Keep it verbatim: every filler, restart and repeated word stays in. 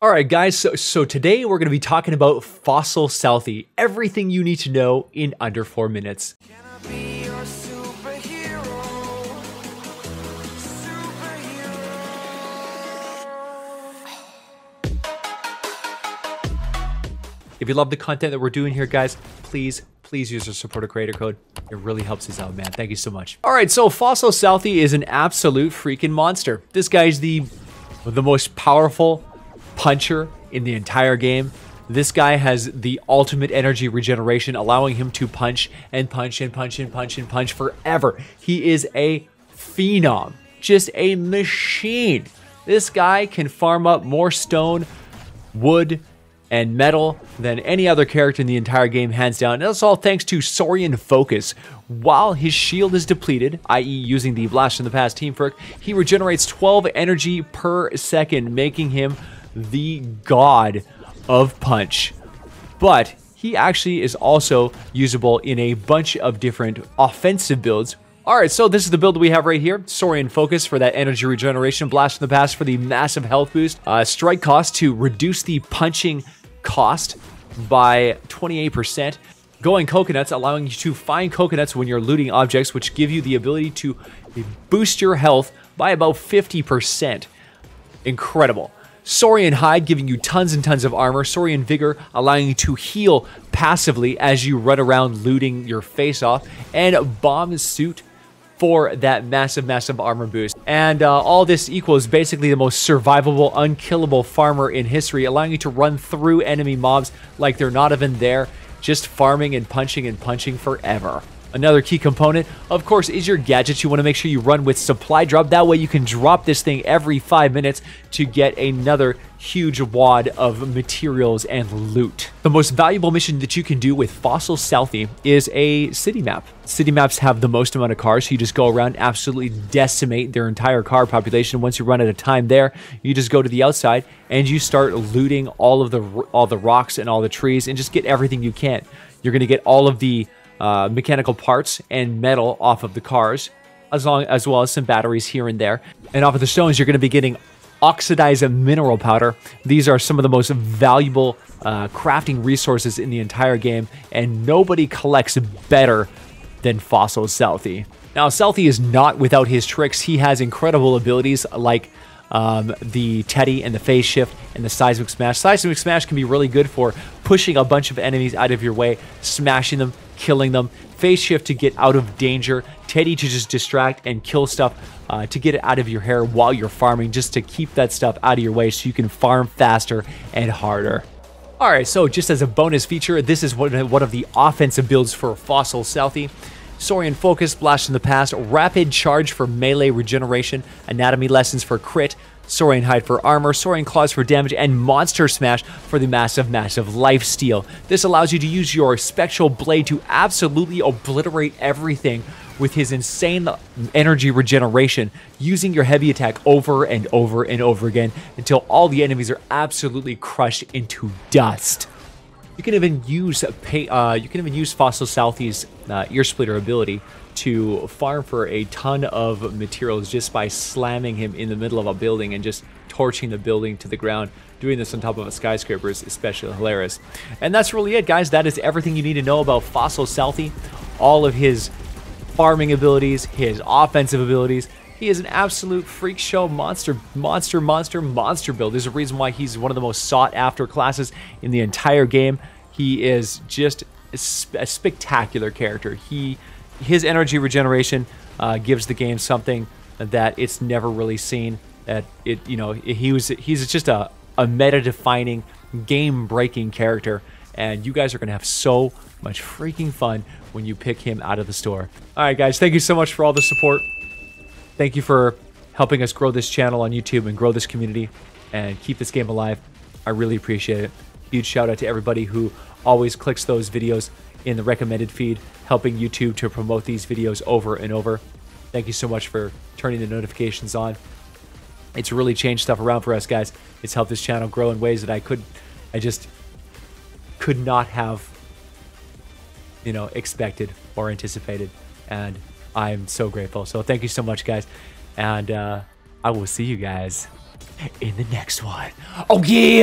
All right, guys, so, so today we're going to be talking about Fossil Southie, everything you need to know in under four minutes. Can I be your superhero? Superhero. If you love the content that we're doing here, guys, please, please use our supporter creator code. It really helps us out, man. Thank you so much. All right, so Fossil Southie is an absolute freaking monster. This guy's the, the most powerful puncher in the entire game. This guy has the ultimate energy regeneration, allowing him to punch and punch and punch and punch and punch forever. He is a phenom, just a machine. This guy can farm up more stone, wood, and metal than any other character in the entire game, hands down. And that's all thanks to Saurian Focus. While his shield is depleted, that is using the Blast in the Past team perk, he regenerates twelve energy per second, making him the god of punch. But he actually is also usable in a bunch of different offensive builds. All right, so this is the build we have right here. Saurian Focus for that energy regeneration, Blast in the Past for the massive health boost, uh, Strike Cost to reduce the punching cost by twenty-eight percent, Going Coconuts allowing you to find coconuts when you're looting objects, which give you the ability to boost your health by about fifty percent. Incredible. Saurian Hide giving you tons and tons of armor. Saurian Vigor allowing you to heal passively as you run around looting your face off. And Bomb Suit for that massive, massive armor boost. And uh, all this equals basically the most survivable, unkillable farmer in history, allowing you to run through enemy mobs like they're not even there, just farming and punching and punching forever. Another key component, of course, is your gadgets. You want to make sure you run with Supply Drop. That way you can drop this thing every five minutes to get another huge wad of materials and loot. The most valuable mission that you can do with Fossil Southie is a city map. City maps have the most amount of cars. So you just go around, absolutely decimate their entire car population. Once you run out of time there, you just go to the outside and you start looting all of the all the rocks and all the trees and just get everything you can. You're going to get all of the Uh, mechanical parts and metal off of the cars, as long as well as some batteries here and there. And off of the stones, you're going to be getting oxidized mineral powder. These are some of the most valuable uh, crafting resources in the entire game, and nobody collects better than Fossil Southie. Now, Southie is not without his tricks. He has incredible abilities like Um, the Teddy and the Phase Shift and the Seismic Smash. Seismic Smash can be really good for pushing a bunch of enemies out of your way, smashing them, killing them. Phase Shift to get out of danger. Teddy to just distract and kill stuff uh, to get it out of your hair while you're farming, just to keep that stuff out of your way so you can farm faster and harder. All right, so just as a bonus feature, this is one, one of the offensive builds for Fossil Southie. Saurian Focus, Blast in the Past, Rapid Charge for melee regeneration, Anatomy Lessons for crit, Saurian Hide for armor, Saurian Claws for damage, and Monster Smash for the massive, massive lifesteal. This allows you to use your Spectral Blade to absolutely obliterate everything with his insane energy regeneration, using your heavy attack over and over and over again until all the enemies are absolutely crushed into dust. You can even use pay, uh, you can even use Fossil Southie's uh, Ear Splitter ability to farm for a ton of materials just by slamming him in the middle of a building and just torching the building to the ground. Doing this on top of a skyscraper is especially hilarious. And that's really it, guys. That is everything you need to know about Fossil Southie. All of his farming abilities, his offensive abilities. He is an absolute freak show monster, monster, monster, monster build. There's a reason why he's one of the most sought after classes in the entire game. He is just a, sp a spectacular character. He, his energy regeneration uh, gives the game something that it's never really seen. That it, you know, he was, he's just a, a meta-defining, game-breaking character. And you guys are going to have so much freaking fun when you pick him out of the store. All right, guys, thank you so much for all the support. Thank you for helping us grow this channel on YouTube and grow this community and keep this game alive. I really appreciate it. Huge shout out to everybody who always clicks those videos in the recommended feed, helping YouTube to promote these videos over and over. Thank you so much for turning the notifications on. It's really changed stuff around for us, guys. It's helped this channel grow in ways that I could, I just could not have, you know, expected or anticipated. And I'm so grateful. So thank you so much, guys. And uh, I will see you guys. in the next one. Oh yeah!